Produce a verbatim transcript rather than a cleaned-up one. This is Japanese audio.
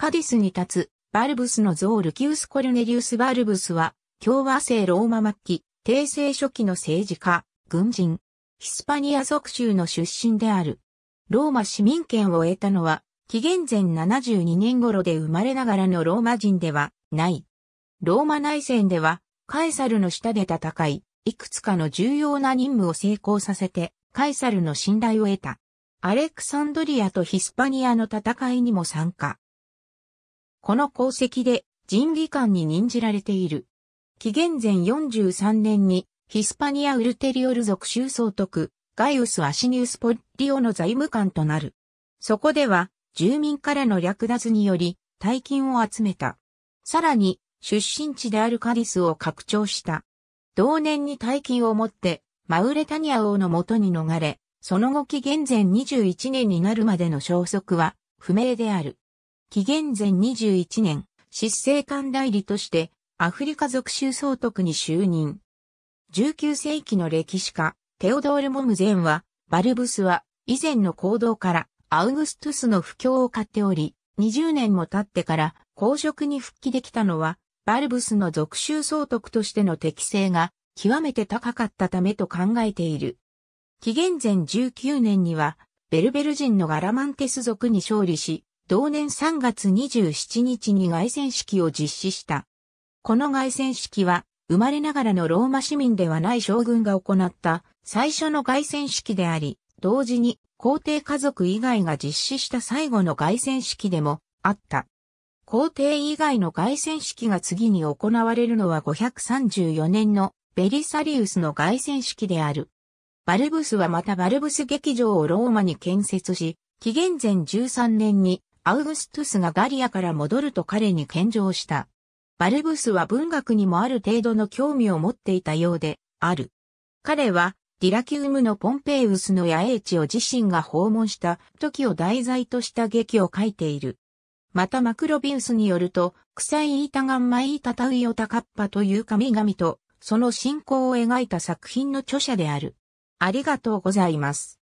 カディスに立つ、バルブスの像ルキウス・コルネリウス・バルブスは、共和制ローマ末期、帝政初期の政治家、軍人、ヒスパニア属州の出身である。ローマ市民権を得たのは、紀元前ななじゅうにねん頃で生まれながらのローマ人ではない。ローマ内戦では、カエサルの下で戦い、いくつかの重要な任務を成功させて、カエサルの信頼を得た。アレクサンドリアとヒスパニアの戦いにも参加。この功績で神技官に任じられている。紀元前よんじゅうさんねんにヒスパニア・ウルテリオル属州総督ガイウス・アシニウス・ポッリオの財務官となる。そこでは住民からの略奪により大金を集めた。さらに出身地であるカディスを拡張した。同年に大金を持ってマウレタニア王の元に逃れ、その後紀元前にじゅういちねんになるまでの消息は不明である。紀元前にじゅういちねん、執政官代理として、アフリカ属州総督に就任。じゅうきゅうせいきの歴史家、テオドール・モムゼンは、バルブスは、以前の行動から、アウグストゥスの不況を買っており、にじゅうねんも経ってから、公職に復帰できたのは、バルブスの属州総督としての適性が、極めて高かったためと考えている。紀元前じゅうきゅうねんには、ベルベル人のガラマンテス族に勝利し、同年さんがつにじゅうしちにちに凱旋式を実施した。この凱旋式は、生まれながらのローマ市民ではない将軍が行った最初の凱旋式であり、同時に皇帝家族以外が実施した最後の凱旋式でもあった。皇帝以外の凱旋式が次に行われるのはごひゃくさんじゅうよねんのベリサリウスの凱旋式である。バルブスはまたバルブス劇場をローマに建設し、紀元前じゅうさんねんに、アウグストゥスがガリアから戻ると彼に献上した。バルブスは文学にもある程度の興味を持っていたようである。彼はディラキウムのポンペイウスの野営地を自身が訪問した時を題材とした劇を書いている。またマクロビウスによると、クサイイータガンマイータタウイオタカッパという神々とその信仰を描いた作品の著者である。ありがとうございます。